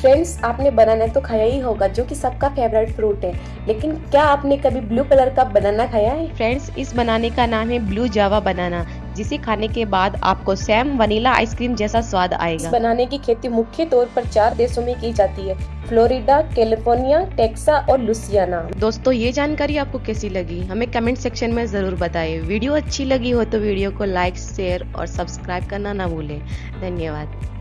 Friends आपने बनाना तो खाया ही होगा जो कि सबका फेवरेट फ्रूट है, लेकिन क्या आपने कभी ब्लू कलर का बनाना खाया है? फ्रेंड्स इस बनाने का नाम है ब्लू जावा बनाना, जिसे खाने के बाद आपको सैम वनीला आइसक्रीम जैसा स्वाद आएगा। इस बनाने की खेती मुख्य तौर पर 4 देशों में की जाती है, फ्लोरिडा, कैलिफोर्निया, टेक्सास और लुसियाना। दोस्तों ये जानकारी आपको कैसी लगी हमें कमेंट सेक्शन में जरूर बताएं। वीडियो अच्छी लगी हो तो वीडियो को लाइक, शेयर और सब्सक्राइब करना ना भूलें। धन्यवाद।